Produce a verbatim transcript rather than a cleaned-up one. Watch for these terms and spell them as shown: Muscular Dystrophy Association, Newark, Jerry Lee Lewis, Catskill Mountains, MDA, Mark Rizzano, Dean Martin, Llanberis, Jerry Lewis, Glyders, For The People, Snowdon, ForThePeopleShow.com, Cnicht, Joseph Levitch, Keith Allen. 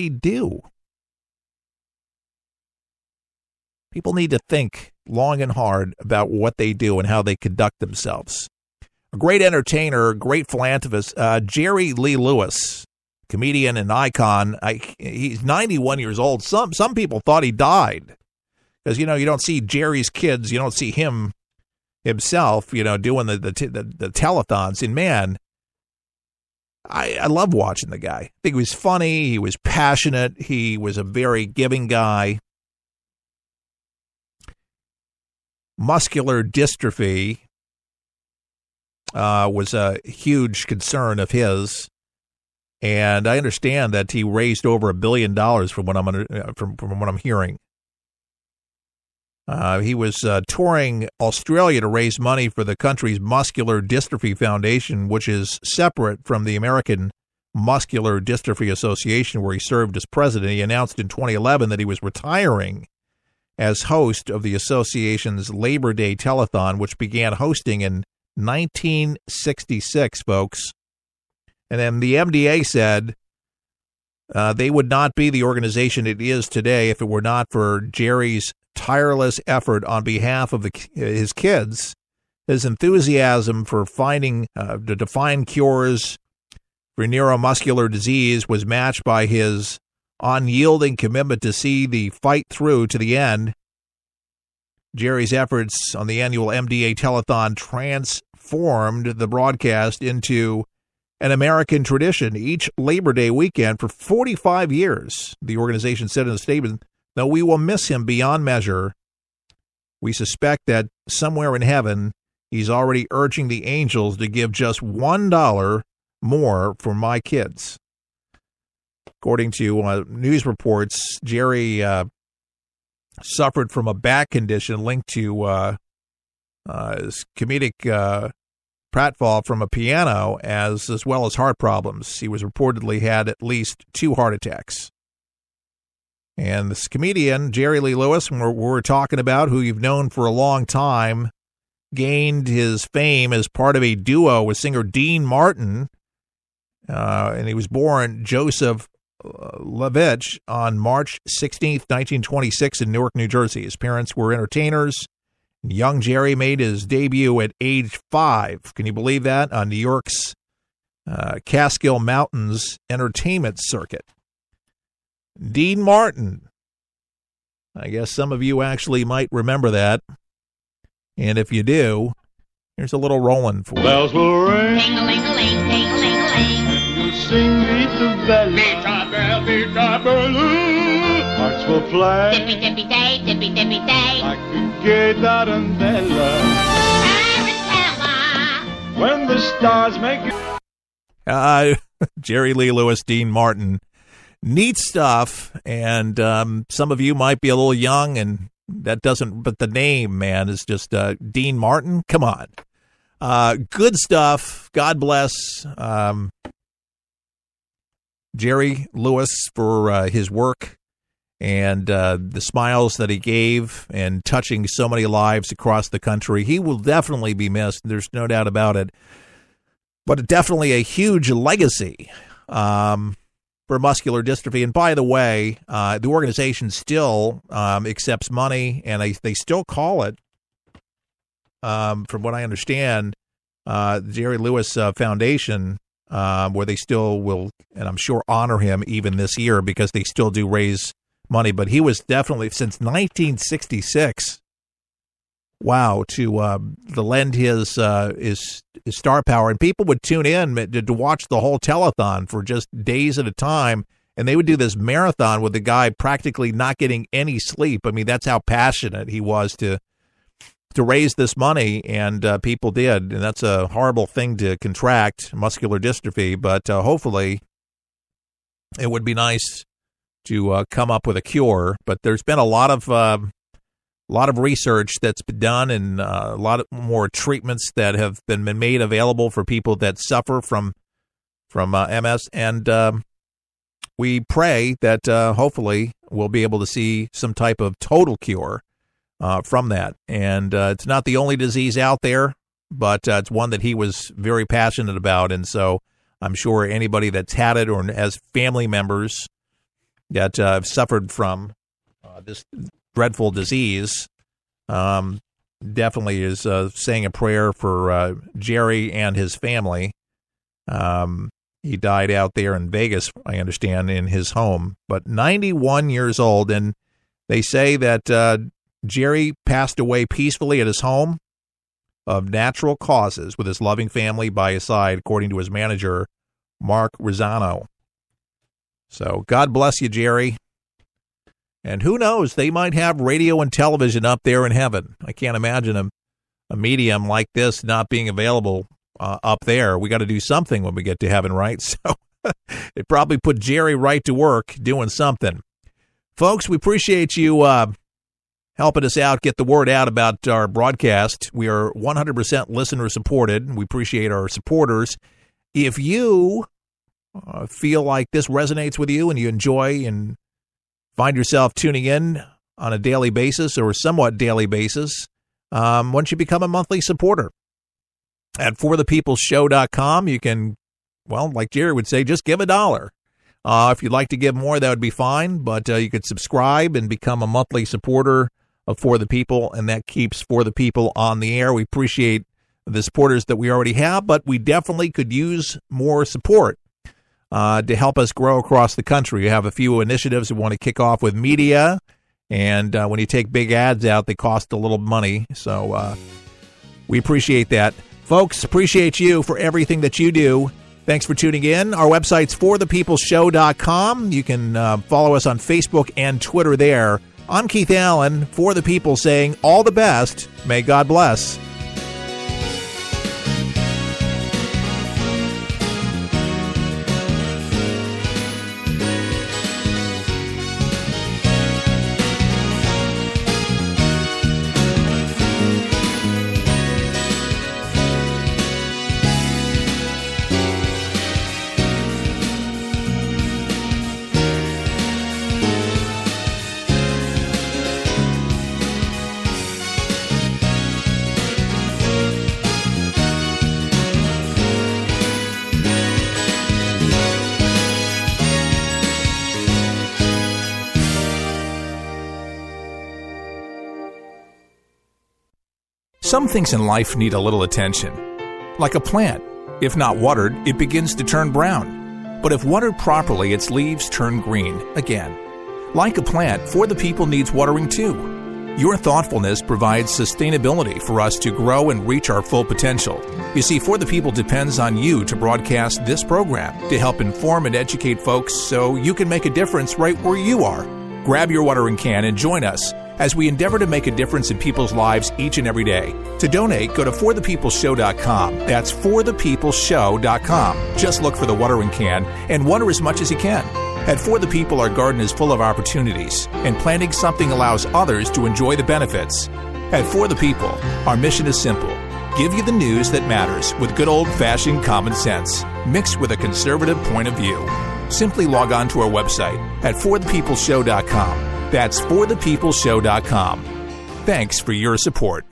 he do? People need to think long and hard about what they do and how they conduct themselves. A great entertainer, a great philanthropist, uh, Jerry Lee Lewis, comedian and icon. I, he's ninety-one years old. Some some people thought he died because, you know, you don't see Jerry's kids. You don't see him himself, you know, doing the the, the, the telethons. And, man, I, I love watching the guy. I think he was funny. He was passionate. He was a very giving guy. Muscular dystrophy uh, was a huge concern of his, and I understand that he raised over a billion dollars from what I'm under, from from what I'm hearing. Uh, he was uh, touring Australia to raise money for the country's Muscular Dystrophy Foundation, which is separate from the American Muscular Dystrophy Association, where he served as president. He announced in twenty eleven that he was retiring as host of the association's Labor Day telethon, which began hosting in nineteen sixty-six, folks. And then the M D A said uh, they would not be the organization it is today if it were not for Jerry's tireless effort on behalf of the, his kids, his enthusiasm for finding uh, to find cures for neuromuscular disease was matched by his unyielding commitment to see the fight through to the end. Jerry's efforts on the annual M D A telethon transformed the broadcast into an American tradition each Labor Day weekend for forty-five years. The organization said in a statement, "Though we will miss him beyond measure, we suspect that somewhere in heaven, he's already urging the angels to give just one dollar more for my kids." According to uh, news reports, Jerry uh, suffered from a back condition linked to uh, uh, his comedic uh, pratfall from a piano, as as well as heart problems. He was reportedly had at least two heart attacks. And this comedian, Jerry Lee Lewis, we're, we're talking about, who you've known for a long time, gained his fame as part of a duo with singer Dean Martin, uh, and he was born Joseph Levitch on March sixteenth, nineteen twenty-six in Newark, New Jersey. His parents were entertainers. Young Jerry made his debut at age five. Can you believe that? On New York's uh, Catskill Mountains entertainment circuit. Dean Martin. I guess some of you actually might remember that. And if you do, here's a little rolling for you. Bells will ring. We'll sing beat the bell. Beat the bell, beat the bell. Hearts will play. Dippy, dippy day, dippy, dippy day. Like a gay tarantella. When the stars make you... Uh, Jerry Lee Lewis, Dean Martin. Neat stuff, and um, some of you might be a little young, and that doesn't, but the name, man, is just uh, Dean Martin. Come on. Uh, good stuff. God bless um, Jerry Lewis for uh, his work and uh, the smiles that he gave and touching so many lives across the country. He will definitely be missed. There's no doubt about it, but definitely a huge legacy. Um For muscular dystrophy. And by the way, uh, the organization still um, accepts money, and they, they still call it, um, from what I understand, uh, Jerry Lewis uh, Foundation, uh, where they still will, and I'm sure honor him even this year because they still do raise money. But he was definitely, since nineteen sixty-six, wow, to uh, to lend his, uh, his his star power. And people would tune in to, to watch the whole telethon for just days at a time, and they would do this marathon with the guy practically not getting any sleep. I mean, that's how passionate he was to to raise this money, and uh, people did. And that's a horrible thing to contract, muscular dystrophy, but uh, hopefully it would be nice to uh, come up with a cure. But there's been a lot of... Uh, A lot of research that's been done, and uh, a lot more treatments that have been made available for people that suffer from from uh, M S. And um, we pray that uh, hopefully we'll be able to see some type of total cure uh, from that. And uh, it's not the only disease out there, but uh, it's one that he was very passionate about. And so I'm sure anybody that's had it or has family members that uh, have suffered from uh, this dreadful disease. Um, definitely is uh, saying a prayer for uh, Jerry and his family. Um, he died out there in Vegas, I understand, in his home, but ninety-one years old. And they say that uh, Jerry passed away peacefully at his home of natural causes with his loving family by his side, according to his manager, Mark Rizzano. So God bless you, Jerry. And who knows, they might have radio and television up there in heaven. I can't imagine a, a medium like this not being available uh, up there. We got to do something when we get to heaven, right? So it probably put Jerry right to work doing something. Folks, we appreciate you uh, helping us out, get the word out about our broadcast. We are one hundred percent listener supported. We appreciate our supporters. If you uh, feel like this resonates with you and you enjoy and find yourself tuning in on a daily basis or a somewhat daily basis, um, once you become a monthly supporter at for the people show dot com, you can, well, like Jerry would say, just give a dollar. Uh, if you'd like to give more, that would be fine, but uh, you could subscribe and become a monthly supporter of For the People, and that keeps For the People on the air. We appreciate the supporters that we already have, but we definitely could use more support uh, to help us grow across the country. We have a few initiatives we want to kick off with media, and uh, when you take big ads out, they cost a little money, so uh, we appreciate that. Folks, appreciate you for everything that you do. Thanks for tuning in. Our website's for the people show dot com. You can uh, follow us on Facebook and Twitter there. I'm Keith Allen, For the People, saying all the best. May God bless. Some things in life need a little attention. Like a plant, if not watered, it begins to turn brown. But if watered properly, its leaves turn green again. Like a plant, For the People needs watering too. Your thoughtfulness provides sustainability for us to grow and reach our full potential. You see, For the People depends on you to broadcast this program to help inform and educate folks so you can make a difference right where you are. Grab your watering can and join us as we endeavor to make a difference in people's lives each and every day. To donate, go to for the people show dot com. That's for the people show dot com. Just look for the watering can and water as much as you can. At For the People, our garden is full of opportunities, and planting something allows others to enjoy the benefits. At For the People, our mission is simple. Give you the news that matters with good old-fashioned common sense, mixed with a conservative point of view. Simply log on to our website at for the people show dot com. That's for the people show dot com. Thanks for your support.